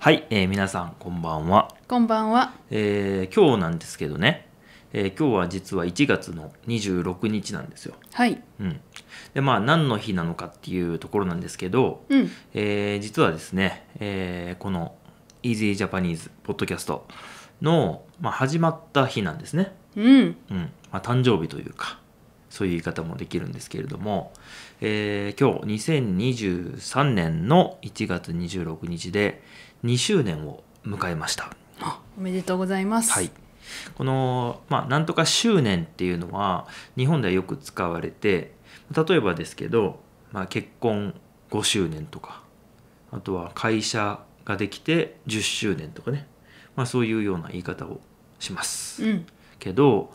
はい、皆さんこんばんは。こんばんは。今日なんですけどね、今日は実は1月の26日なんですよ。はい。うん。でまあ何の日なのかっていうところなんですけど、うん、実はですね、この EasyJapanesePodcast の、始まった日なんですね。うん。うん。誕生日というかそういう言い方もできるんですけれども、今日2023年の1月26日で2周年を迎えました。おめでとうございます。はい、この、なんとか周年っていうのは日本ではよく使われて、例えばですけど、結婚5周年とか、あとは会社ができて10周年とかね、そういうような言い方をします、うん、けど、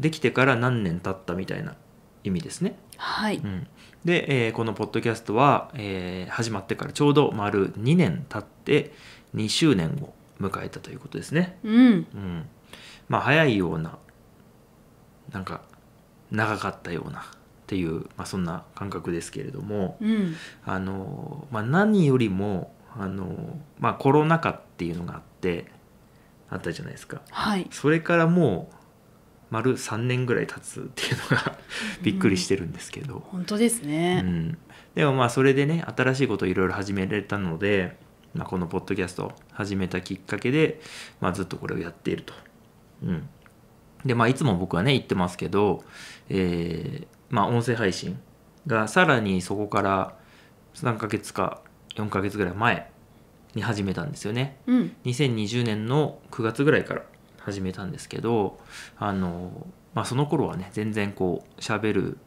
できてから何年経ったみたいな意味ですね。はい、うん、で、このポッドキャストは、始まってからちょうど丸2年経って2周年を迎えたということですね。うん、うん、早いような、なんか長かったようなっていう、そんな感覚ですけれども、うん、何よりもコロナ禍っていうのがあったじゃないですか。はい、それからもう丸3年ぐらい経つっていうのがびっくりしてるんですけど、うん、本当ですね、うん、でもそれでね、新しいことをいろいろ始められたので、このポッドキャストを始めたきっかけで、ずっとこれをやっていると、うん、でいつも僕はね言ってますけど、音声配信がさらにそこから3ヶ月か4ヶ月ぐらい前に始めたんですよね、うん、2020年の9月ぐらいから始めたんですけど、その頃はね全然こう喋る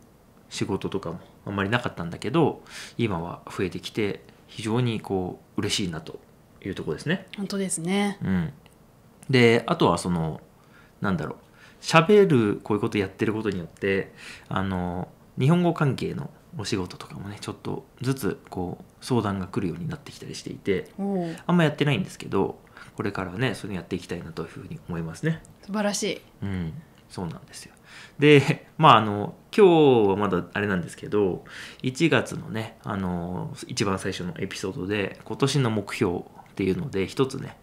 仕事とかもあんまりなかったんだけど、今は増えてきて非常にこう嬉しいなというところですね。本当ですね、うん、であとは喋るこういうことやってることによって、日本語関係のお仕事とかもねちょっとずつこう相談が来るようになってきたりしていて、あんまやってないんですけど、これからはねそれやっていきたいなというふうに思いますね。素晴らしい。うん、そうなんですよ。で今日はまだあれなんですけど、1月のね一番最初のエピソードで今年の目標っていうので一つね、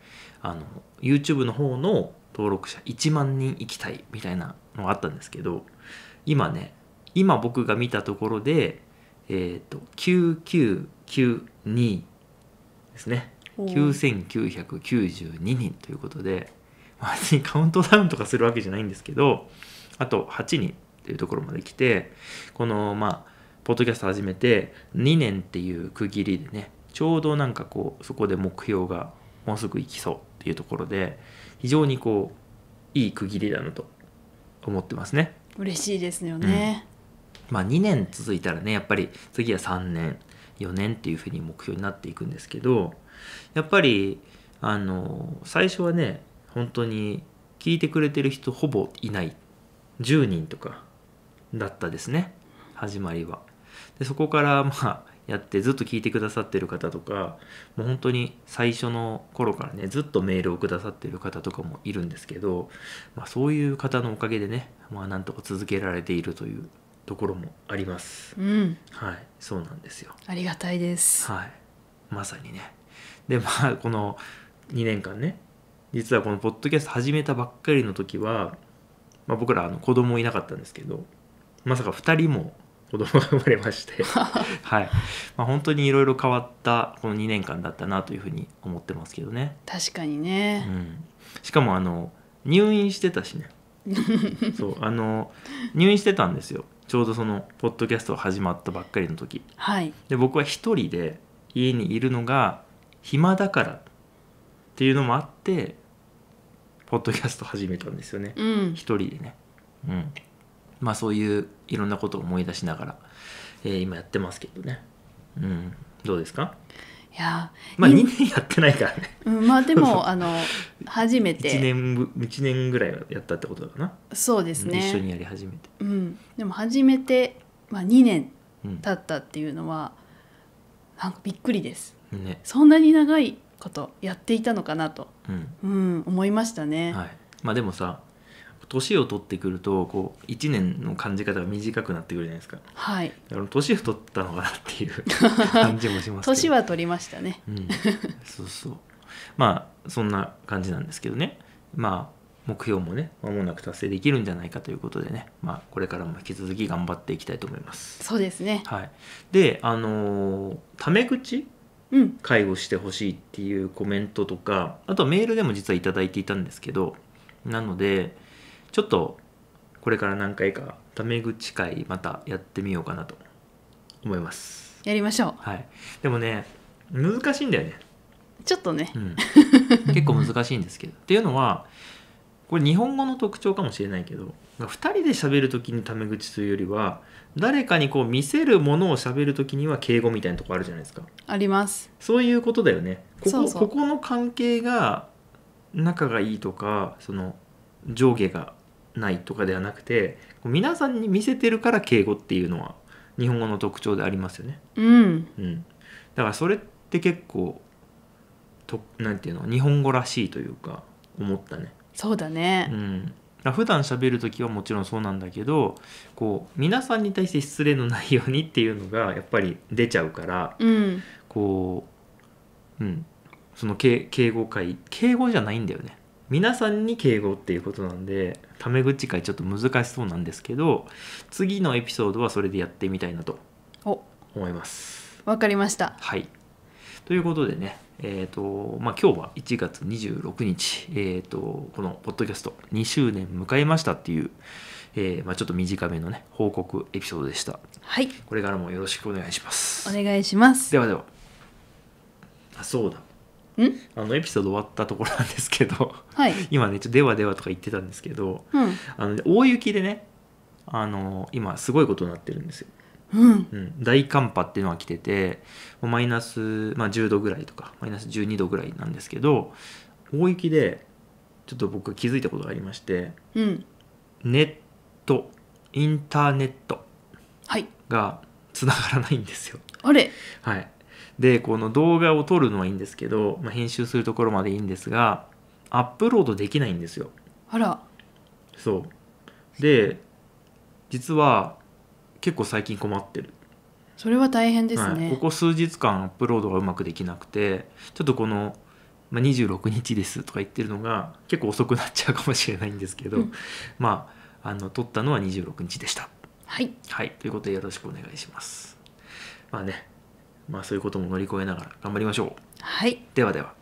YouTube の方の登録者1万人行きたいみたいなのがあったんですけど、今僕が見たところで、9992ですね。9992人ということで、別にカウントダウンとかするわけじゃないんですけど、あと8人というところまで来て、このポッドキャスト始めて2年っていう区切りでね、ちょうどそこで目標がもうすぐ行きそうっていうところで、非常にいい区切りだなと思ってますね。嬉しいですよね、うん、2年続いたらね、やっぱり次は3年4年っていうふうに目標になっていくんですけど、やっぱり最初はね本当に聞いてくれてる人ほぼいない、10人とかだったですね、始まりは。でそこからやってずっと聞いてくださってる方とか、もう本当に最初の頃からねずっとメールをくださってる方とかもいるんですけど、そういう方のおかげでね、なんとか続けられているというところもあります、うん、はい、そうなんですよ。ありがたいです、はい、まさにね。でこの2年間ね、実はこのポッドキャスト始めたばっかりの時は、僕ら子供いなかったんですけど、まさか2人も子供が生まれましてはい、本当にいろいろ変わったこの2年間だったなというふうに思ってますけどね。確かにね、うん、しかも入院してたしねそう入院してたんですよ、ちょうどそのポッドキャスト始まったばっかりの時、はい、で僕は一人で家にいるのが暇だからっていうのもあってポッドキャスト始めたんですよね、うん、一人でね、うん、そういういろんなことを思い出しながら、今やってますけどね、うん、どうですか？いや2年やってないからね、うん、でも初めて1年ぐらいはやったってことだかな。そうですね、一緒にやり始めて、うん、でも初めて、2年経ったっていうのは、うん、びっくりですね、そんなに長いことやっていたのかなと、うんうん、思いましたね。はい、でもさ、年を取ってくるとこう1年の感じ方が短くなってくるじゃないですか。はい。だから年を取ったのかなっていう感じもしますけど。年は取りましたね。うん。そうそう。まあそんな感じなんですけどね。まあ目標もね、間もなく達成できるんじゃないかということでね、まあ、これからも引き続き頑張っていきたいと思います。そうですね。はい。で、タメ口、うん、介護してほしいっていうコメントとか、あとはメールでも実はいただいていたんですけど、なのでちょっとこれから何回かタメ口会またやってみようかなと思います。やりましょう。はい。でもね、難しいんだよねちょっとね、うん、結構難しいんですけどっていうのはこれ日本語の特徴かもしれないけど、2人で喋るときにタメ口というよりは誰かにこう見せるものを喋るときには敬語みたいなとこあるじゃないですか。あります。そういうことだよね。そうそう、ここの関係が仲がいいとかその上下がないとかではなくて、皆さんに見せてるから敬語っていうのは日本語の特徴でありますよね。うん、うん、だからそれって結構と、なんていうの、日本語らしいというか思ったね。そうだね、うん、普段喋るときはもちろんそうなんだけど、こう皆さんに対して失礼のないようにっていうのがやっぱり出ちゃうから、うん、こう、うん、その敬語じゃないんだよね。皆さんに敬語っていうことなんで、タメ口会ちょっと難しそうなんですけど、次のエピソードはそれでやってみたいなと思います。わかりました。はい。ということでね、まあ、今日は1月26日、このポッドキャスト2周年迎えましたっていう、まあ、ちょっと短めのね報告エピソードでした。はい。これからもよろしくお願いします。お願いします。ではでは。あ、そうだ、エピソード終わったところなんですけど、はい、今ねちょっとではではとか言ってたんですけど、うん、大雪でね、今すごいことになってるんですよ。うんうん、大寒波っていうのが来てて、マイナス、まあ、10度ぐらいとかマイナス12度ぐらいなんですけど、大雪でちょっと僕気づいたことがありまして、うん、インターネットがつながらないんですよ。あれ、はい。で、この動画を撮るのはいいんですけど、まあ、編集するところまでいいんですが、アップロードできないんですよ。あら。そう。で、実は結構最近困ってる。それは大変ですね。はい、ここ数日間アップロードがうまくできなくて、ちょっとこの、まあ、26日ですとか言ってるのが結構遅くなっちゃうかもしれないんですけど、うん、まあ、撮ったのは26日でした。はい。はい。ということでよろしくお願いします。まあね。まあそういうことも乗り越えながら頑張りましょう。はい。ではでは。